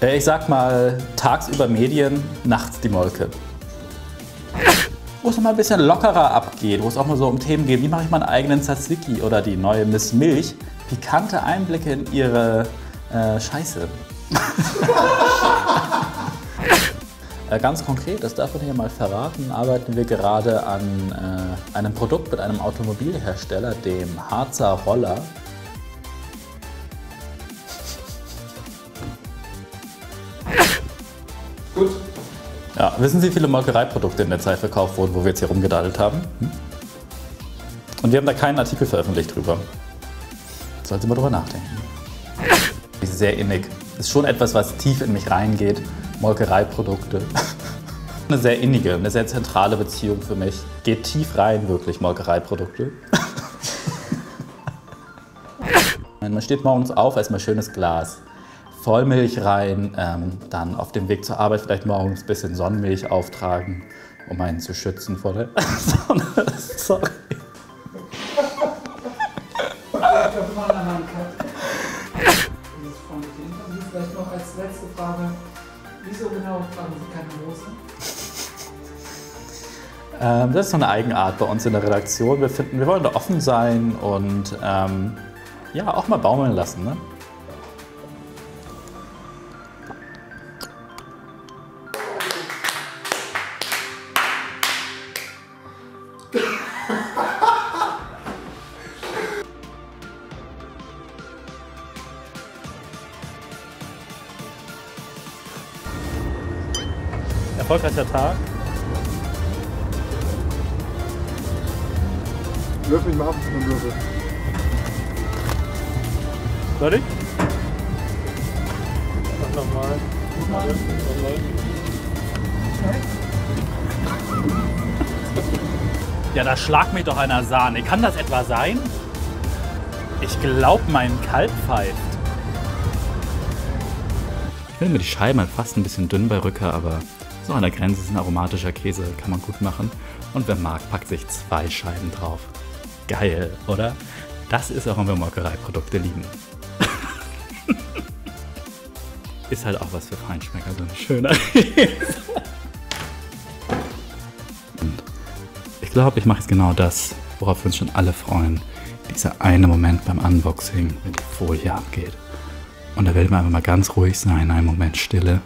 Ich sag mal, tagsüber Medien, nachts die Molke. Wo es noch mal ein bisschen lockerer abgeht, wo es auch mal so um Themen geht, wie mache ich meinen eigenen Tzatziki oder die neue Miss Milch. Pikante Einblicke in ihre Scheiße. Ganz konkret, das darf man hier mal verraten, arbeiten wir gerade an einem Produkt mit einem Automobilhersteller, dem Harzer Roller. Gut. Ja, wissen Sie, wie viele Molkereiprodukte in der Zeit verkauft wurden, wo wir jetzt hier rumgedaddelt haben? Hm? Und wir haben da keinen Artikel veröffentlicht drüber. Sollten Sie mal drüber nachdenken. Ist sehr innig. Ist schon etwas, was tief in mich reingeht. Molkereiprodukte. Eine sehr innige, eine sehr zentrale Beziehung für mich. Geht tief rein, wirklich, Molkereiprodukte. Man steht morgens auf, erstmal schönes Glas Vollmilch rein, dann auf dem Weg zur Arbeit vielleicht morgens ein bisschen Sonnenmilch auftragen, um einen zu schützen vor der Sonne. Sorry. Vielleicht noch als letzte Frage, wieso genau tragen Sie keine Hose? Das ist so eine Eigenart bei uns in der Redaktion. Wir wollen da offen sein und ja, auch mal baumeln lassen. Ne? Erfolgreicher Tag. Löf mich mal ab, ich bin Löffel. Fertig? Mach nochmal. Ja, da schlag mich doch einer Sahne. Kann das etwa sein? Ich glaube, mein Kalb pfeift. Ich finde mir die Scheiben fast ein bisschen dünn bei Rücker, aber so an der Grenze ist ein aromatischer Käse, kann man gut machen. Und wer mag, packt sich 2 Scheiben drauf. Geil, oder? Das ist, auch wenn wir Molkereiprodukte lieben. Ist halt auch was für Feinschmecker, so ein schöner Käse. Ich glaube, ich mache jetzt genau das, worauf wir uns schon alle freuen. Dieser eine Moment beim Unboxing, wenn die Folie abgeht. Und da werden wir einfach mal ganz ruhig sein, einen Moment Stille.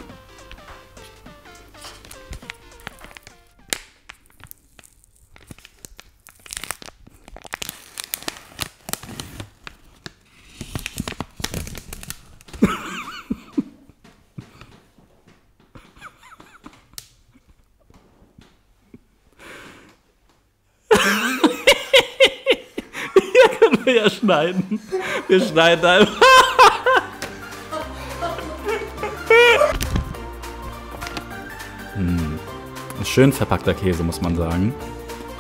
Ja, schneiden. Wir schneiden einfach. Ein schön verpackter Käse, muss man sagen.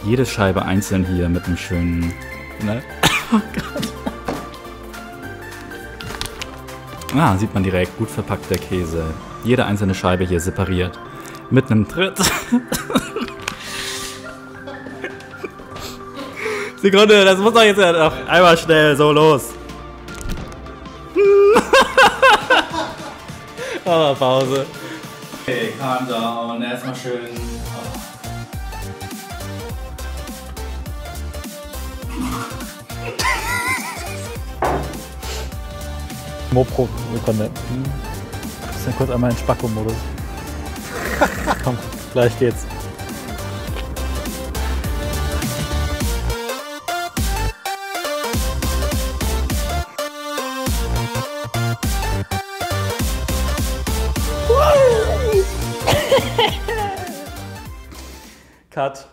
Jede Scheibe einzeln hier mit einem schönen... Ne? Oh Gott. Ah, sieht man direkt. Gut verpackter Käse. Jede einzelne Scheibe hier separiert. Mit einem Tritt. Sekunde, das muss doch jetzt noch einmal schnell so los. Aber Pause. Okay, calm down, erstmal schön. Mopro, wir connecten. Ist ja kurz einmal in Spacko-Modus. Komm, gleich geht's. Cut.